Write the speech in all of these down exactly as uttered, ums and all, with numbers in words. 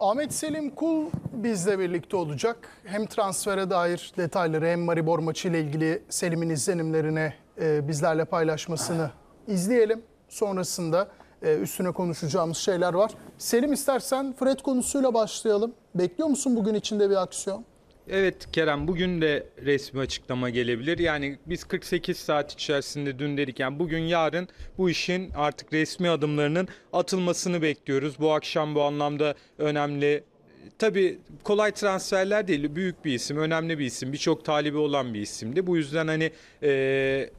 Ahmet Selim Kul bizle birlikte olacak. Hem transfere dair detayları hem Maribor maçı ile ilgili Selim'in izlenimlerini e, bizlerle paylaşmasını izleyelim. Sonrasında e, üstüne konuşacağımız şeyler var. Selim, istersen Fred konusuyla başlayalım. Bekliyor musun bugün içinde bir aksiyon? Evet Kerem, bugün de resmi açıklama gelebilir. Yani biz kırk sekiz saat içerisinde dün dedik, yani bugün yarın bu işin artık resmi adımlarının atılmasını bekliyoruz. Bu akşam bu anlamda önemli. Tabii kolay transferler değil, büyük bir isim, önemli bir isim, birçok talibi olan bir isimdi. Bu yüzden hani e,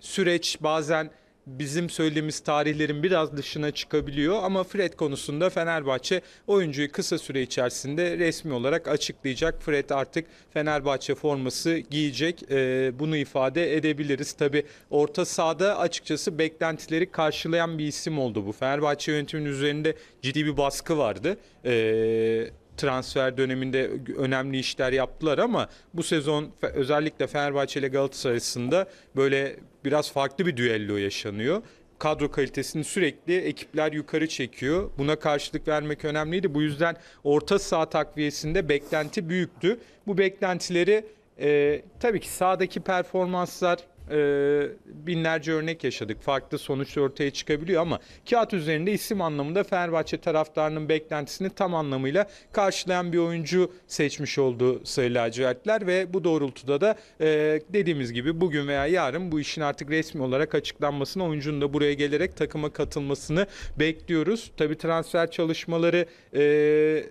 süreç bazen bizim söylediğimiz tarihlerin biraz dışına çıkabiliyor ama Fred konusunda Fenerbahçe oyuncuyu kısa süre içerisinde resmi olarak açıklayacak. Fred artık Fenerbahçe forması giyecek. Ee, bunu ifade edebiliriz. Tabii orta sahada açıkçası beklentileri karşılayan bir isim oldu bu. Fenerbahçe yönetiminin üzerinde ciddi bir baskı vardı. Ee, transfer döneminde önemli işler yaptılar ama bu sezon özellikle Fenerbahçe ile Galatasaray arasında böyle biraz farklı bir düello yaşanıyor. Kadro kalitesini sürekli ekipler yukarı çekiyor. Buna karşılık vermek önemliydi. Bu yüzden orta saha takviyesinde beklenti büyüktü. Bu beklentileri e, tabii ki sahadaki performanslar, Ee, binlerce örnek yaşadık. Farklı sonuçlar ortaya çıkabiliyor ama kağıt üzerinde isim anlamında Fenerbahçe taraftarının beklentisini tam anlamıyla karşılayan bir oyuncu seçmiş oldu Sayın Lacivertler ve bu doğrultuda da e, dediğimiz gibi bugün veya yarın bu işin artık resmi olarak açıklanmasını, oyuncunun da buraya gelerek takıma katılmasını bekliyoruz. Tabii transfer çalışmaları e,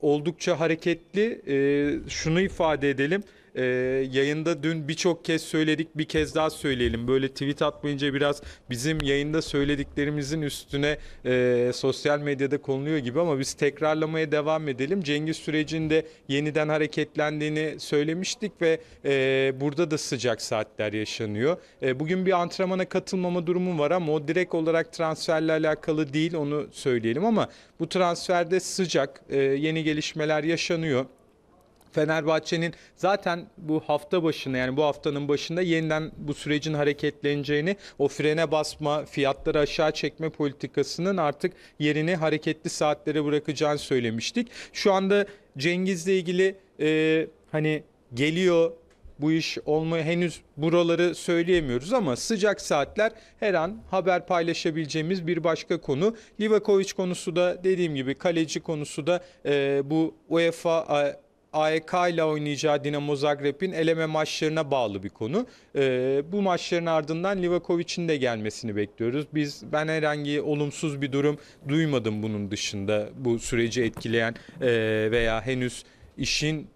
oldukça hareketli. E, şunu ifade edelim. Ee, yayında dün birçok kez söyledik, bir kez daha söyleyelim. Böyle tweet atmayınca biraz bizim yayında söylediklerimizin üstüne e, sosyal medyada konuluyor gibi ama biz tekrarlamaya devam edelim. Cengiz sürecinde yeniden hareketlendiğini söylemiştik ve e, burada da sıcak saatler yaşanıyor. E, bugün bir antrenmana katılmama durumu var ama o direkt olarak transferle alakalı değil, onu söyleyelim ama bu transferde sıcak e, yeni gelişmeler yaşanıyor. Fenerbahçe'nin zaten bu hafta başında, yani bu haftanın başında yeniden bu sürecin hareketleneceğini, o frene basma, fiyatları aşağı çekme politikasının artık yerini hareketli saatlere bırakacağını söylemiştik. Şu anda Cengiz'le ilgili e, hani geliyor, bu iş olmuyor, henüz buraları söyleyemiyoruz ama sıcak saatler, her an haber paylaşabileceğimiz bir başka konu. Livaković konusu da dediğim gibi, kaleci konusu da e, bu UEFA A, A E K ile oynayacağı Dinamo Zagreb'in eleme maçlarına bağlı bir konu. Ee, bu maçların ardından Livakovic'in de gelmesini bekliyoruz. Biz ben herhangi olumsuz bir durum duymadım bunun dışında, bu süreci etkileyen e, veya henüz işin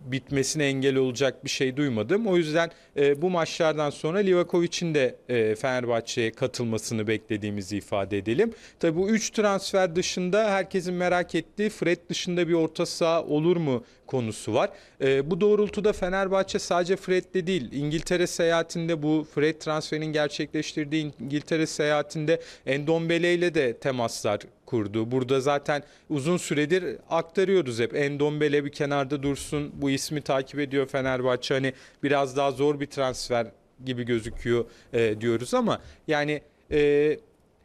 bitmesine engel olacak bir şey duymadım. O yüzden e, bu maçlardan sonra Livakovic'in de e, Fenerbahçe'ye katılmasını beklediğimizi ifade edelim. Tabii bu üç transfer dışında herkesin merak ettiği Fred dışında bir orta saha olur mu konusu var. E, bu doğrultuda Fenerbahçe sadece Fred'le değil, İngiltere seyahatinde, bu Fred transferinin gerçekleştirdiği İngiltere seyahatinde Endombélé ile de temaslar kurdu. Burada zaten uzun süredir aktarıyoruz hep. Endombélé bir kenarda dursun, bu ismi takip ediyor Fenerbahçe. Hani biraz daha zor bir transfer gibi gözüküyor e, diyoruz ama yani e,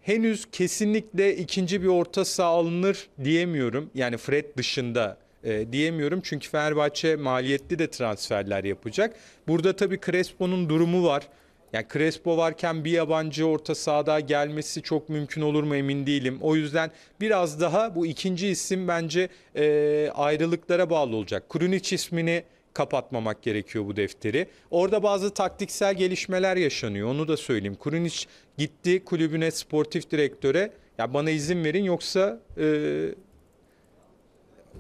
henüz kesinlikle ikinci bir orta saha alınır diyemiyorum. Yani Fred dışında e, diyemiyorum. Çünkü Fenerbahçe maliyetli de transferler yapacak. Burada tabii Crespo'nun durumu var. Yani Crespo varken bir yabancı orta sahada gelmesi çok mümkün olur mu emin değilim. O yüzden biraz daha bu ikinci isim bence e, ayrılıklara bağlı olacak. Krunić ismini kapatmamak gerekiyor bu defteri. Orada bazı taktiksel gelişmeler yaşanıyor, onu da söyleyeyim. Krunić gitti kulübüne, sportif direktöre, ya bana izin verin yoksa... E,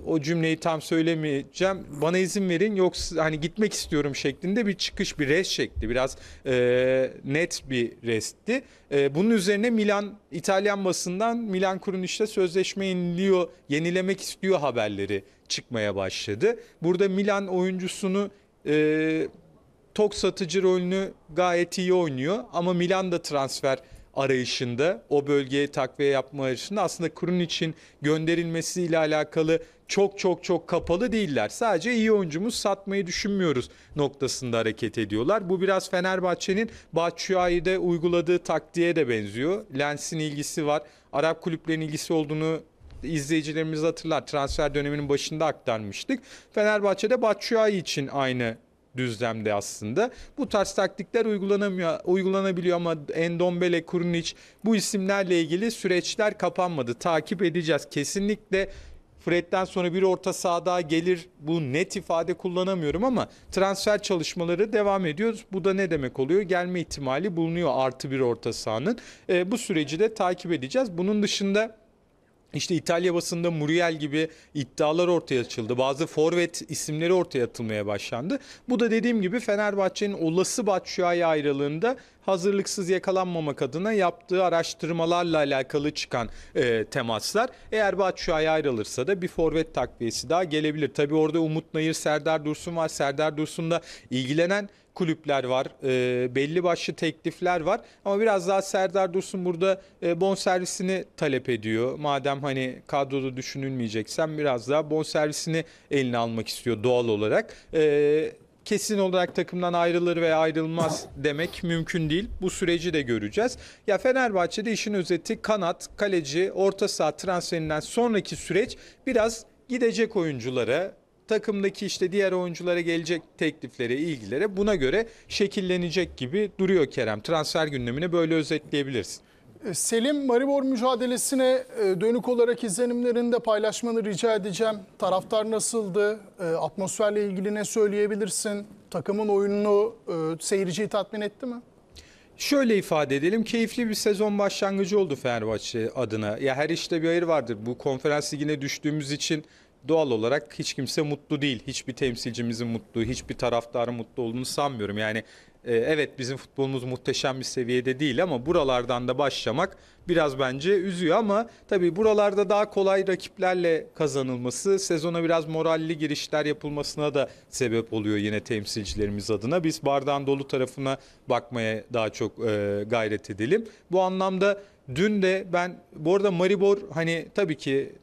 o cümleyi tam söylemeyeceğim. Bana izin verin yoksa hani gitmek istiyorum şeklinde bir çıkış, bir rest şekli. Biraz e, net bir restti. E, bunun üzerine Milan, İtalyan basından Milan Krunić'le sözleşme yeniliyor, yenilemek istiyor haberleri çıkmaya başladı. Burada Milan oyuncusunu e, tok satıcı rolünü gayet iyi oynuyor ama Milan da transfer arayışında, o bölgeye takviye yapma arayışında aslında Krunić'in gönderilmesiyle alakalı çok çok çok kapalı değiller. Sadece iyi oyuncumuz, satmayı düşünmüyoruz noktasında hareket ediyorlar. Bu biraz Fenerbahçe'nin Batshuayi'de uyguladığı taktiğe de benziyor. Lens'in ilgisi var, Arap kulüplerinin ilgisi olduğunu izleyicilerimiz hatırlar, transfer döneminin başında aktarmıştık. Fenerbahçe'de Batshuayi için aynı düzlemde aslında. Bu tarz taktikler uygulanamıyor, uygulanabiliyor ama Endombélé, Krunić bu isimlerle ilgili süreçler kapanmadı. Takip edeceğiz. Kesinlikle Fred'den sonra bir orta saha daha gelir. Bu net ifade kullanamıyorum ama transfer çalışmaları devam ediyor. Bu da ne demek oluyor? Gelme ihtimali bulunuyor artı bir orta sahanın. E, bu süreci de takip edeceğiz. Bunun dışında İşte İtalya basında Muriel gibi iddialar ortaya açıldı. Bazı forvet isimleri ortaya atılmaya başlandı. Bu da dediğim gibi Fenerbahçe'nin olası Batshuayi ayrılığında hazırlıksız yakalanmamak adına yaptığı araştırmalarla alakalı çıkan e, temaslar. Eğer Batshuayi ayrılırsa da bir forvet takviyesi daha gelebilir. Tabii orada Umut Nayır, Serdar Dursun var. Serdar Dursun'la ilgilenen kulüpler var, e, belli başlı teklifler var ama biraz daha Serdar Dursun burada e, bonservisini talep ediyor. Madem hani kadroda düşünülmeyeceksen biraz daha bonservisini eline almak istiyor doğal olarak. E, kesin olarak takımdan ayrılır veya ayrılmaz demek mümkün değil. Bu süreci de göreceğiz. Ya Fenerbahçe'de işin özeti kanat, kaleci, orta saha transferinden sonraki süreç biraz gidecek oyunculara, takımdaki işte diğer oyunculara gelecek tekliflere, ilgilere buna göre şekillenecek gibi duruyor Kerem. Transfer gündemini böyle özetleyebiliriz. Selim, Maribor mücadelesine dönük olarak izlenimlerini de paylaşmanı rica edeceğim. Taraftar nasıldı? Atmosferle ilgili ne söyleyebilirsin? Takımın oyununu, seyirciyi tatmin etti mi? Şöyle ifade edelim, keyifli bir sezon başlangıcı oldu Fenerbahçe adına. Ya her işte bir hayır vardır. Bu konferans ligine düştüğümüz için doğal olarak hiç kimse mutlu değil. Hiçbir temsilcimizin mutlu, hiçbir taraftarın mutlu olduğunu sanmıyorum. Yani e, evet bizim futbolumuz muhteşem bir seviyede değil ama buralardan da başlamak biraz bence üzüyor ama tabii buralarda daha kolay rakiplerle kazanılması, sezona biraz moralli girişler yapılmasına da sebep oluyor yine temsilcilerimiz adına. Biz bardağın dolu tarafına bakmaya daha çok e, gayret edelim. Bu anlamda dün de ben, bu arada Maribor hani tabii ki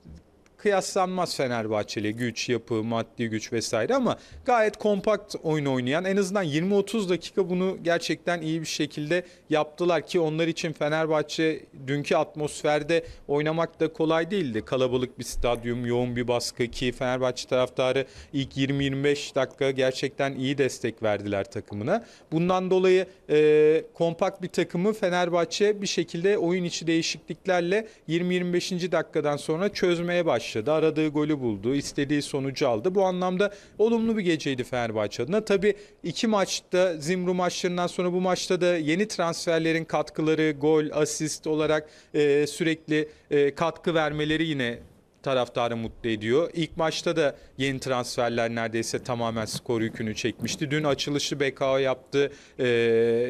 kıyaslanmaz Fenerbahçe'yle güç, yapı, maddi güç vesaire ama gayet kompakt oyun oynayan, en azından yirmi otuz dakika bunu gerçekten iyi bir şekilde yaptılar ki onlar için Fenerbahçe dünkü atmosferde oynamak da kolay değildi. Kalabalık bir stadyum, yoğun bir baskı ki Fenerbahçe taraftarı ilk yirmi yirmi beş dakika gerçekten iyi destek verdiler takımına. Bundan dolayı e, kompakt bir takımı Fenerbahçe bir şekilde oyun içi değişikliklerle yirmi yirmi beşinci dakikadan sonra çözmeye başladı. Aradığı golü buldu, istediği sonucu aldı. Bu anlamda olumlu bir geceydi Fenerbahçe adına. Tabii iki maçta, Zimru maçlarından sonra bu maçta da yeni transferlerin katkıları, gol, asist olarak e, sürekli e, katkı vermeleri yine taraftarı mutlu ediyor. İlk maçta da yeni transferler neredeyse tamamen skor yükünü çekmişti. Dün açılışı B K O yaptı. E,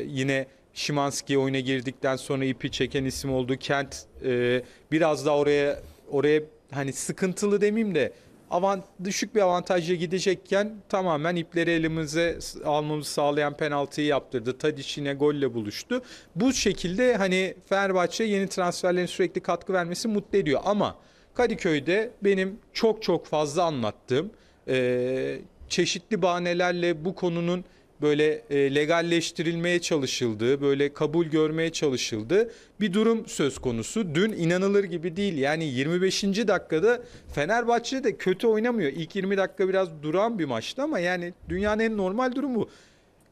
yine Şimanski oyuna girdikten sonra ipi çeken isim oldu. Kent e, biraz daha oraya oraya hani sıkıntılı demeyeyim de avant, düşük bir avantajla gidecekken tamamen ipleri elimize almamızı sağlayan penaltıyı yaptırdı. Tadić yine golle buluştu. Bu şekilde hani Fenerbahçe yeni transferlerin sürekli katkı vermesi mutlu ediyor. Ama Kadıköy'de benim çok çok fazla anlattığım e, çeşitli bahanelerle bu konunun böyle e, legalleştirilmeye çalışıldığı, böyle kabul görmeye çalışıldığı bir durum söz konusu. Dün inanılır gibi değil. Yani yirmi beşinci dakikada Fenerbahçe de kötü oynamıyor. İlk yirmi dakika biraz duran bir maçtı ama yani dünyanın en normal durumu bu.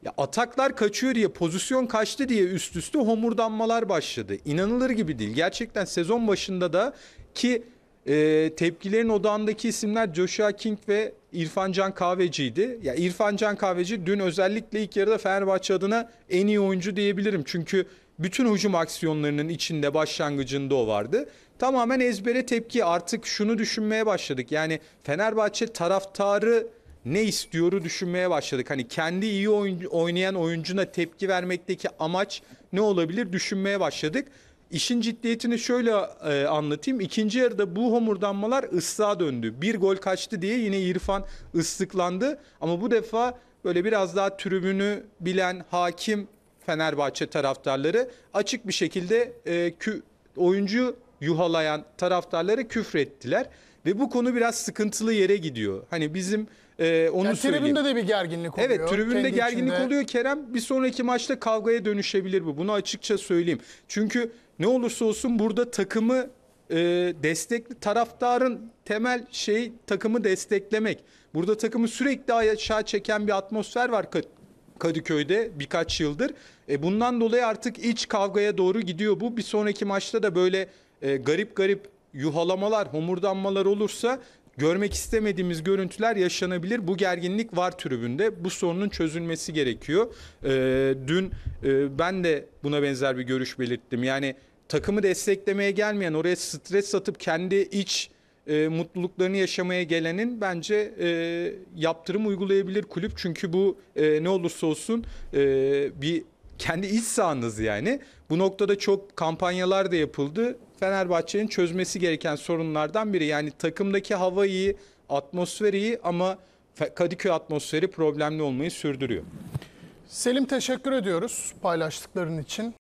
Ya ataklar kaçıyor diye, pozisyon kaçtı diye üst üste homurdanmalar başladı. İnanılır gibi değil. Gerçekten sezon başında da ki e, tepkilerin odağındaki isimler Joshua King ve İrfan Can Kahveci'ydi. Ya İrfan Can Kahveci dün özellikle ilk yarıda Fenerbahçe adına en iyi oyuncu diyebilirim. Çünkü bütün hücum aksiyonlarının içinde, başlangıcında o vardı. Tamamen ezbere tepki. Artık şunu düşünmeye başladık. Yani Fenerbahçe taraftarı ne istiyoru düşünmeye başladık. Hani kendi iyi oyun, oynayan oyuncuna tepki vermekteki amaç ne olabilir düşünmeye başladık. İşin ciddiyetini şöyle e, anlatayım. İkinci yarıda bu homurdanmalar ıslığa döndü. Bir gol kaçtı diye yine İrfan ıslıklandı. Ama bu defa böyle biraz daha tribünü bilen, hakim Fenerbahçe taraftarları açık bir şekilde e, oyuncu yuhalayan taraftarları küfrettiler. Ve bu konu biraz sıkıntılı yere gidiyor. Hani bizim e, onu yani söyleyeyim. Tribünde de bir gerginlik oluyor. Evet, tribünde kendi gerginlik içinde oluyor Kerem. Bir sonraki maçta kavgaya dönüşebilir bu. Bunu açıkça söyleyeyim. Çünkü ne olursa olsun burada takımı e, destekli taraftarın temel şey takımı desteklemek. Burada takımı sürekli aşağı çeken bir atmosfer var Kadıköy'de birkaç yıldır. E, bundan dolayı artık iç kavgaya doğru gidiyor bu. Bir sonraki maçta da böyle e, garip garip yuhalamalar, homurdanmalar olursa görmek istemediğimiz görüntüler yaşanabilir. Bu gerginlik var tribünde. Bu sorunun çözülmesi gerekiyor. Ee, dün e, ben de buna benzer bir görüş belirttim. Yani takımı desteklemeye gelmeyen, oraya stres satıp kendi iç e, mutluluklarını yaşamaya gelenin bence e, yaptırım uygulayabilir kulüp. Çünkü bu e, ne olursa olsun e, bir kendi iç sahanız yani. Bu noktada çok kampanyalar da yapıldı. Fenerbahçe'nin çözmesi gereken sorunlardan biri. Yani takımdaki hava iyi, atmosfer iyi ama Kadıköy atmosferi problemli olmayı sürdürüyor. Selim, teşekkür ediyoruz paylaştıkların için.